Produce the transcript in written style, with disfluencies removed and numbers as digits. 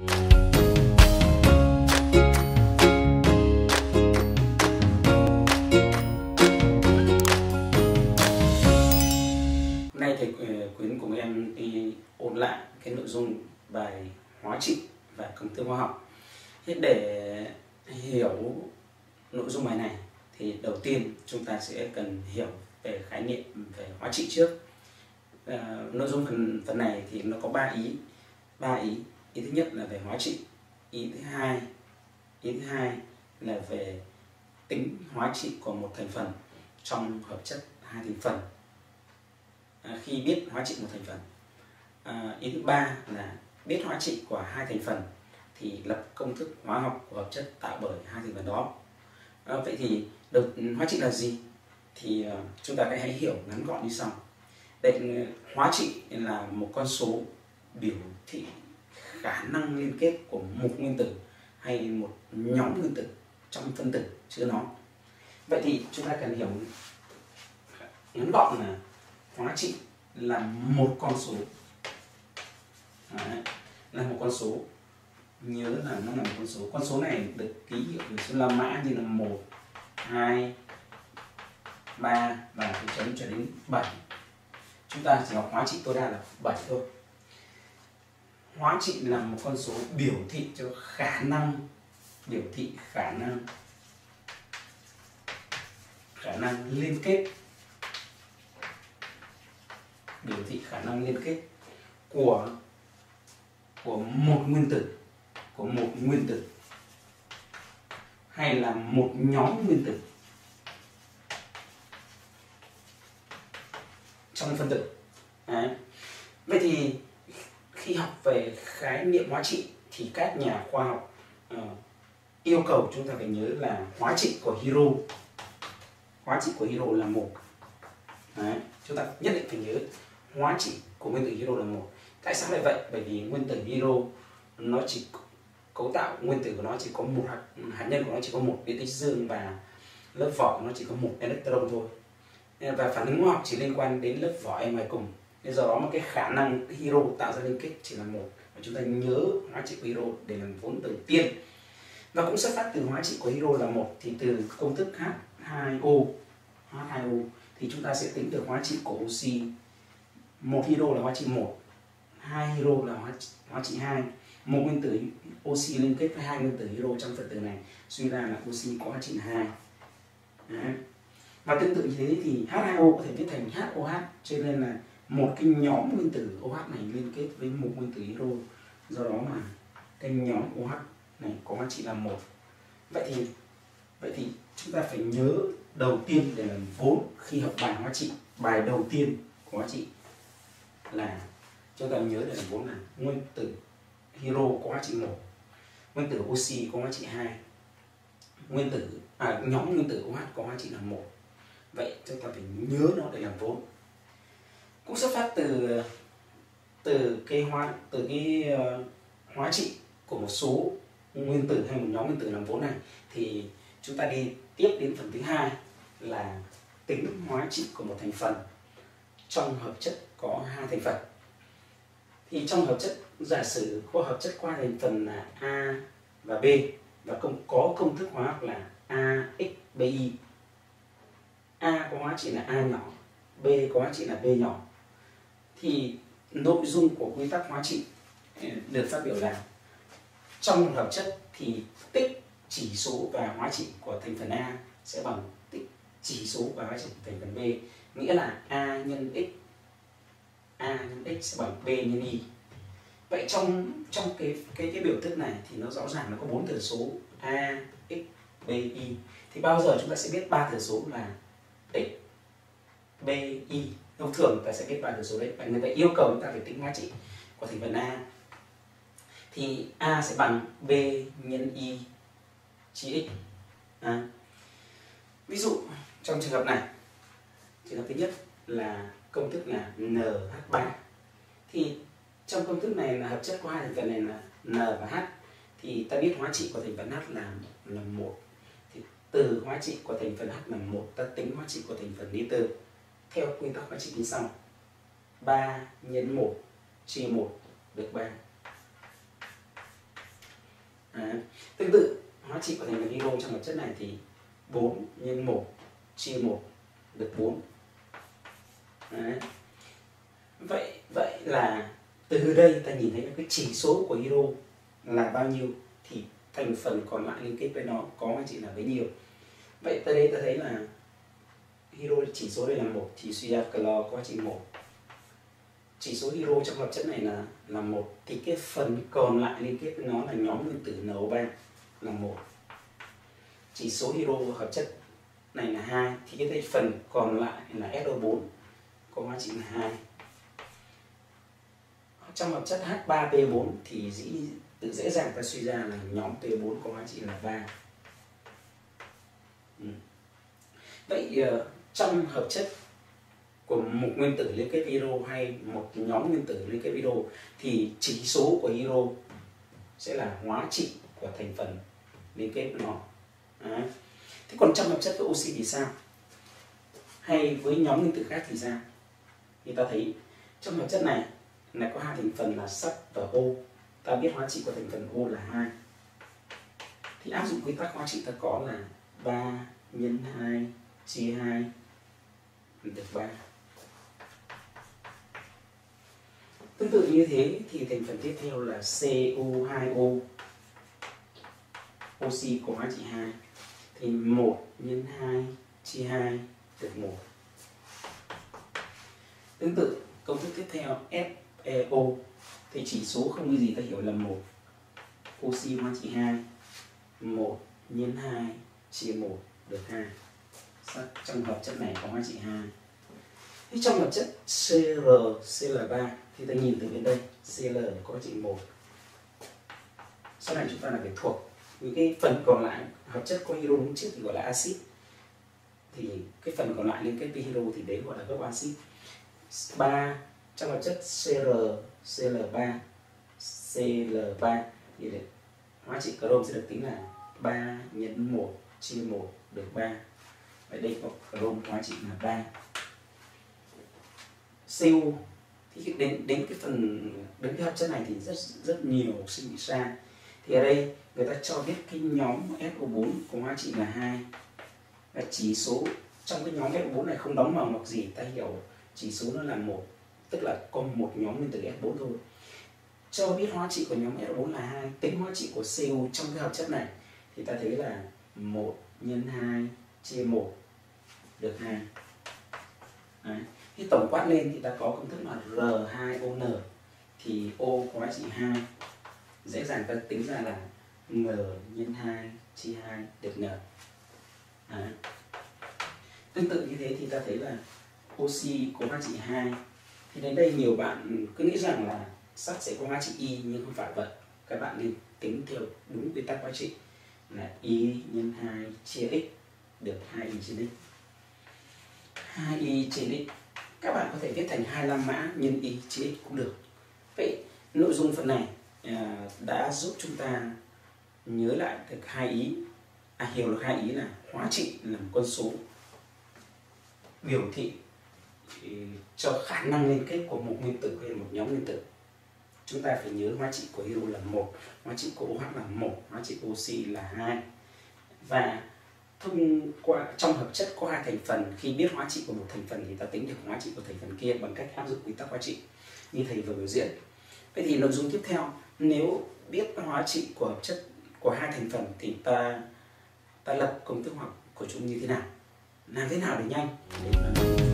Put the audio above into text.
Nay thầy Quyến cùng em đi ôn lại cái nội dung bài hóa trị và công thức hóa học. Để hiểu nội dung bài này thì đầu tiên chúng ta sẽ cần hiểu về khái niệm về hóa trị trước. Nội dung phần này thì nó có 3 ý. Ý thứ nhất là về hóa trị, ý thứ hai là về tính hóa trị của một thành phần trong hợp chất hai thành phần. Khi biết hóa trị một thành phần, ý thứ ba là biết hóa trị của hai thành phần thì lập công thức hóa học của hợp chất tạo bởi hai thành phần đó. Vậy thì hóa trị là gì? Thì chúng ta hãy hiểu ngắn gọn như sau. Hóa trị là một con số biểu thị khả năng liên kết của một nguyên tử hay một nhóm nguyên tử trong phân tử chứa nó. Vậy thì chúng ta cần hiểu ngắn gọn là hóa trị là một con số. Đấy, là một con số. Nhớ là nó là một con số. Con số này được ký hiệu với số la mã như là 1, 2, 3 và cái chấm cho đến 7. Chúng ta chỉ học hóa trị tối đa là 7 thôi. Hóa trị là một con số biểu thị cho khả năng liên kết, biểu thị khả năng liên kết của một nguyên tử, hay là một nhóm nguyên tử trong phân tử. Đấy. Vậy thì khi học về khái niệm hóa trị thì các nhà khoa học yêu cầu chúng ta phải nhớ là hóa trị của Hiro. Hóa trị của Hiro là 1. Đấy. Chúng ta nhất định phải nhớ hóa trị của nguyên tử Hiro là 1. Tại sao lại vậy? Bởi vì nguyên tử Hiro nó chỉ cấu tạo nguyên tử của nó chỉ có một hạt nhân của nó chỉ có một điện tích dương và lớp vỏ của nó chỉ có một electron thôi. Và phản ứng hóa học chỉ liên quan đến lớp vỏ ở ngoài cùng. Do đó mà cái khả năng Hiro tạo ra liên kết chỉ là 1. Và chúng ta nhớ hóa trị của Hiro để làm vốn đầu tiên. Và cũng xuất phát từ hóa trị của Hiro là 1 thì từ công thức H2O thì chúng ta sẽ tính được hóa trị của oxy. 1 Hiro là hóa trị 1, 2 Hiro là hóa trị 2. Một nguyên tử oxy liên kết với hai nguyên tử Hiro trong phân tử này, suy ra là oxy có hóa trị 2. Đấy. Và tương tự như thế thì H2O có thể viết thành HOH, cho nên là một cái nhóm nguyên tử OH này liên kết với một nguyên tử Hiro, do đó mà cái nhóm OH này có hóa trị là 1. Vậy thì chúng ta phải nhớ đầu tiên để làm vốn khi học bài hóa trị. Bài đầu tiên của hóa trị là chúng ta nhớ để làm vốn là nguyên tử Hiro có hóa trị 1, nguyên tử oxy có hóa trị 2, nhóm nguyên tử OH có hóa trị là 1. Vậy chúng ta phải nhớ nó để làm vốn. Cũng xuất phát từ cái hóa trị của một số nguyên tử hay một nhóm nguyên tử làm vốn này thì chúng ta đi tiếp đến phần thứ hai là tính hóa trị của một thành phần trong hợp chất có hai thành phần. Thì trong hợp chất, giả sử hợp chất có hai thành phần là A và B và có công thức hóa học là AXBY. A có hóa trị là A nhỏ, B có hóa trị là B nhỏ. Thì nội dung của quy tắc hóa trị được phát biểu là trong một hợp chất thì tích chỉ số và hóa trị của thành phần A sẽ bằng tích chỉ số và hóa trị của thành phần B, nghĩa là A nhân x sẽ bằng B nhân y. Vậy trong cái biểu thức này thì nó rõ ràng nó có 4 thừa số A, X, B, Y. Thì bao giờ chúng ta sẽ biết 3 thừa số là X, B, Y. Thông thường ta sẽ biết 3 thừa số đấy. Vậy người ta yêu cầu chúng ta phải tính hóa trị của thành phần A. Thì A sẽ bằng B nhân Y chia X. Ví dụ trong trường hợp này, trường hợp thứ nhất là công thức là NH3. Thì trong công thức này là hợp chất có hai thành phần này là N và H. Thì ta biết hóa trị của thành phần H là 1. Thì từ hóa trị của thành phần H là 1, ta tính hóa trị của thành phần nitơ theo quy tắc hóa trị như sau: 3 nhân 1 chia 1 được 3. Tương tự nó chỉ có thành phần hydro trong hợp chất này thì 4 nhân 1 chia 1 được 4. Đấy. Vậy là từ đây ta nhìn thấy cái chỉ số của hydro là bao nhiêu thì thành phần còn lại liên kết với nó có hay chỉ là bấy nhiêu. Vậy tới đây ta thấy là hydro chỉ số đây là 1 thì suy ra clo có chỉ 1. Chỉ số hydro trong hợp chất này là 1 thì cái phần còn lại liên kết với nó là nhóm nguyên tử NO3 là 1. Chỉ số hydro của hợp chất này là 2 thì cái phần còn lại là SO4 có giá trị là 2. Trong hợp chất H3P4 thì tự dễ dàng ta suy ra là nhóm P4 có giá trị là 3. Vậy trong hợp chất của một nguyên tử liên kết hydro hay một nhóm nguyên tử liên kết hydro thì chỉ số của hydro sẽ là hóa trị của thành phần liên kết nó. Đấy. Thế còn trong hợp chất với oxy thì sao? Hay với nhóm nguyên tử khác thì sao? Thì ta thấy trong hợp chất này là có hai thành phần là sắt và O. Ta biết hóa trị của thành phần O là 2. Thì áp dụng quy tắc hóa trị ta có là 3 nhân 2 chia 2 được 3. Tương tự như thế thì thành phần tiếp theo là CO2O. Oxy có giá trị 2 thì 1 nhân 2 chia 2 được 1. Tương tự công thức tiếp theo FeO thì chỉ số không có gì ta hiểu là 1. Oxy hóa trị 2, 1 nhân 2 chia 1 được 2. Sắt trong hợp chất này có giá trị 2. Thế trong hợp chất CrCl3 thì ta nhìn từ bên đây Cl có giá trị 1. Sau này chúng ta là phải thuộc những cái phần còn lại hợp chất có hydro đứng trước thì gọi là axit, thì cái phần còn lại liên kết với hydro thì đấy gọi là gốc axit. 3 trong hợp chất CrCl3 thì hóa trị crom sẽ được tính là 3 nhân 1 chia 1 được 3. Vậy đây có crom hóa trị là 3. Cu thì đến cái phần đến cái hợp chất này thì rất nhiều học sinh bị sai. Thì ở đây người ta cho biết cái nhóm SO4 có giá trị là 2 và chỉ số trong cái nhóm SO4 này không đóng màu mặc gì, ta hiểu chỉ số nó là 1, tức là có một nhóm nguyên tử SO4 thôi. Cho biết hóa trị của nhóm SO4 là 2, tính hóa trị của Cu trong cái hợp chất này thì ta thấy là 1 nhân 2 chia 1 được 2. Đấy. Thì tổng quát lên thì ta có công thức là R2ON thì O có giá trị 2. Dễ dàng ta tính ra là N nhân 2 chia 2 được N. Đấy. Tương tự như thế thì ta thấy là oxy có giá trị 2. Thì đến đây nhiều bạn cứ nghĩ rằng là sắt sẽ có giá trị Y nhưng không phải vậy. Các bạn nên tính theo đúng quy tắc hóa trị là Y nhân 2 chia X được 2Y trên X. 2Y trên X các bạn có thể viết thành 25 mã nhân Y chia X cũng được. Vậy nội dung phần này đã giúp chúng ta nhớ lại được hai ý, hiểu được hai ý là hóa trị là một con số biểu thị cho khả năng liên kết của một nguyên tử hay một nhóm nguyên tử. Chúng ta phải nhớ hóa trị của hydro là 1, hóa trị của OH là 1, hóa trị oxy là 2. Và thông qua trong hợp chất có hai thành phần, khi biết hóa trị của một thành phần thì ta tính được hóa trị của thành phần kia bằng cách áp dụng quy tắc hóa trị như thầy vừa biểu diễn. Vậy thì nội dung tiếp theo, nếu biết hóa trị của hợp chất của hai thành phần thì ta lập công thức học của chúng như thế nào, làm thế nào để nhanh.